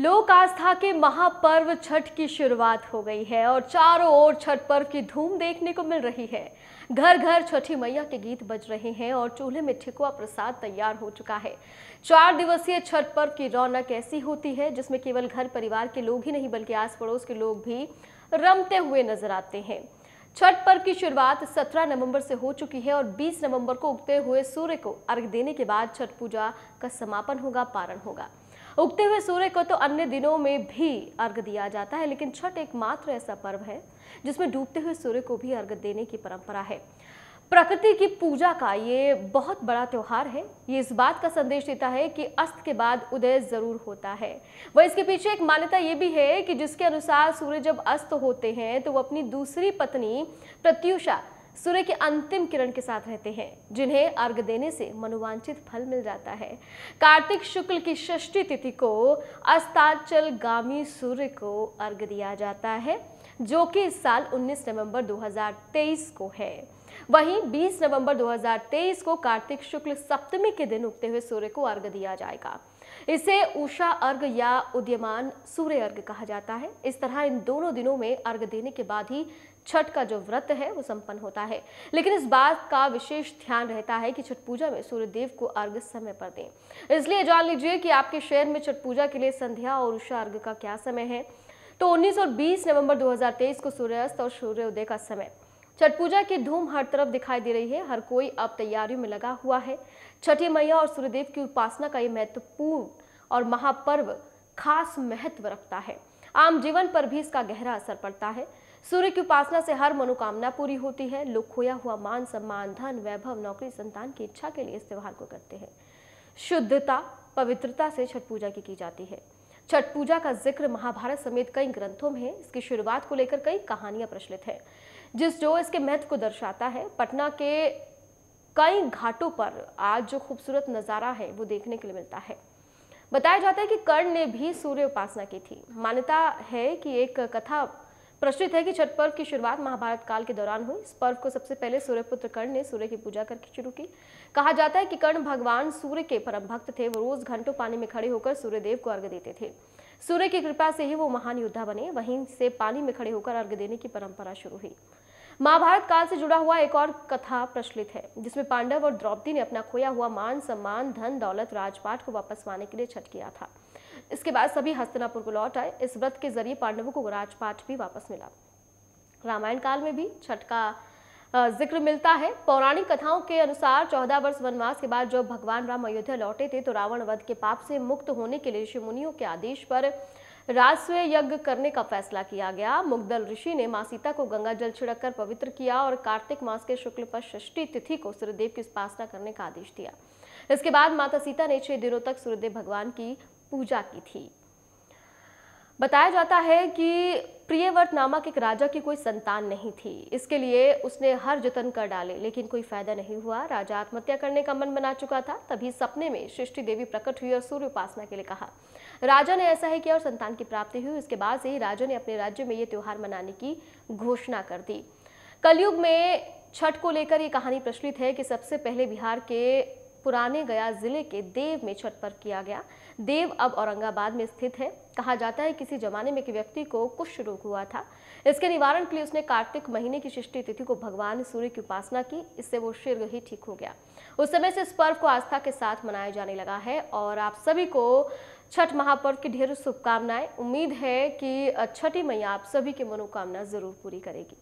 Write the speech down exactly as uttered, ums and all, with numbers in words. लोक आस्था के महापर्व छठ की शुरुआत हो गई है और चारों ओर छठ पर्व की धूम देखने को मिल रही है। घर घर छठी मैया के गीत बज रहे हैं और चूल्हे में ठेकुआ प्रसाद तैयार हो चुका है। चार दिवसीय छठ पर्व की रौनक ऐसी होती है जिसमें केवल घर परिवार के लोग ही नहीं बल्कि आस पड़ोस के लोग भी रमते हुए नजर आते हैं। छठ पर्व की शुरुआत सत्रह नवंबर से हो चुकी है और बीस नवंबर को उगते हुए सूर्य को अर्घ देने के बाद छठ पूजा का समापन होगा, पारण होगा। उगते हुए सूर्य को तो अन्य दिनों में भी अर्घ दिया जाता है, लेकिन छठ एकमात्र ऐसा पर्व है जिसमें डूबते हुए सूर्य को भी अर्घ देने की परंपरा है। प्रकृति की पूजा का ये बहुत बड़ा त्योहार है। ये इस बात का संदेश देता है कि अस्त के बाद उदय जरूर होता है। वह इसके पीछे एक मान्यता ये भी है कि जिसके अनुसार सूर्य जब अस्त होते हैं तो वो अपनी दूसरी पत्नी प्रत्यूषा सूर्य के अंतिम किरण के साथ रहते हैं, जिन्हें अर्घ देने से मनोवांछित फल मिल जाता है। कार्तिक शुक्ल की षष्ठी तिथि को अस्ताचलगामी सूर्य को अर्घ दिया जाता है, जो कि इस साल उन्नीस नवंबर दो हज़ार तेईस को है। वहीं बीस नवंबर दो हज़ार तेईस को कार्तिक शुक्ल सप्तमी के दिन उगते हुए सूर्य को अर्घ दिया जाएगा। इसे उषा अर्घ या उदीयमान सूर्य अर्घ कहा जाता है। इस तरह इन दोनों दिनों में अर्घ देने के बाद ही छठ का जो व्रत है वो संपन्न होता है। लेकिन इस बात का विशेष ध्यान रहता है कि छठ पूजा में सूर्य देव को अर्घ समय पर दें। इसलिए जान लीजिए कि आपके शहर में छठ पूजा के लिए संध्या और उषा अर्घ का क्या समय है। तो उन्नीस और बीस नवंबर दो हज़ार तेईस को सूर्यास्त और सूर्योदय का समय। छठ पूजा की धूम हर तरफ दिखाई दे रही है। हर कोई अब तैयारियों में लगा हुआ है। छठी मैया और सूर्यदेव की उपासना का ये महत्वपूर्ण और महापर्व खास महत्व रखता है। आम जीवन पर भी इसका गहरा असर पड़ता है। सूर्य की उपासना से हर मनोकामना पूरी होती है। लोग खोया हुआ मान सम्मान, धन, वैभव, नौकरी, संतान की इच्छा के लिए इस त्योहार को करते हैं। शुद्धता, पवित्रता से छठ पूजा की, की जाती है। छठ पूजा का जिक्र महाभारत समेत कई ग्रंथों में है। इसकी शुरुआत को लेकर कई कहानियां प्रचलित हैं, जिस जो इसके महत्व को दर्शाता है। पटना के कई घाटों पर आज जो खूबसूरत नज़ारा है वो देखने के लिए मिलता है। बताया जाता है कि कर्ण ने भी सूर्य उपासना की थी। मान्यता है कि एक कथा प्रचलित है कि छठ पर्व की शुरुआत महाभारत काल के दौरान हुई। इस पर्व को सबसे पहले सूर्यपुत्र कर्ण ने सूर्य की पूजा करके शुरू की। कहा जाता है कि कर्ण भगवान सूर्य के परम भक्त थे। वो रोज घंटों पानी में खड़े होकर सूर्यदेव को अर्घ देते थे। सूर्य की कृपा से ही वो महान योद्धा बने। वहीं से पानी में खड़े होकर अर्घ देने की परंपरा शुरू हुई। महाभारत काल से जुड़ा हुआ एक और कथा प्रचलित है, जिसमें पांडव और द्रौपदी ने अपना खोया हुआ मान सम्मान, धन, दौलत, राजपाट को वापस पाने के लिए छठ किया था। इसके बाद सभी हस्तिनापुर को लौट आए। इस व्रत के जरिए पांडवों को राजपाट भी वापस मिला। रामायण काल में भी छठ का जिक्र मिलता है। पौराणिक कथाओं के अनुसार चौदह वर्ष वनवास के बाद जब भगवान राम अयोध्या लौटे थे तो रावण वध के पाप से मुक्त होने के लिए ऋषि मुनियों के आदेश पर राजस्व यज्ञ करने का फैसला किया गया। मुग्दल ऋषि ने मां सीता को गंगा जल छिड़ककर पवित्र किया और कार्तिक मास के शुक्ल पर षष्ठी तिथि को सूर्यदेव की उपासना करने का आदेश दिया। इसके बाद माता सीता ने छह दिनों तक सूर्यदेव भगवान की पूजा की थी। बताया जाता है कि प्रियव्रत नामक एक राजा की कोई संतान नहीं थी। इसके लिए उसने हर जतन कर डाले, लेकिन कोई फायदा नहीं हुआ। राजा आत्महत्या करने का मन बना चुका था। तभी सपने में सृष्टि देवी प्रकट हुई और सूर्य उपासना के लिए कहा। राजा ने ऐसा ही किया और संतान की प्राप्ति हुई। उसके बाद से ही राजा ने अपने राज्य में ये त्योहार मनाने की घोषणा कर दी। कलयुग में छठ को लेकर ये कहानी प्रचलित है कि सबसे पहले बिहार के पुराने गया जिले के देव में छठ पर्व किया गया। देव अब औरंगाबाद में स्थित है। कहा जाता है किसी जमाने में एक व्यक्ति को कुष्ठ रोग हुआ था। इसके निवारण के लिए उसने कार्तिक महीने की षष्ठी तिथि को भगवान सूर्य की उपासना की। इससे वो शीघ्र ही ठीक हो गया। उस समय से इस पर्व को आस्था के साथ मनाया जाने लगा है। और आप सभी को छठ महापर्व की ढेरों शुभकामनाएं। उम्मीद है कि छठी मैया आप सभी की मनोकामना जरूर पूरी करेगी।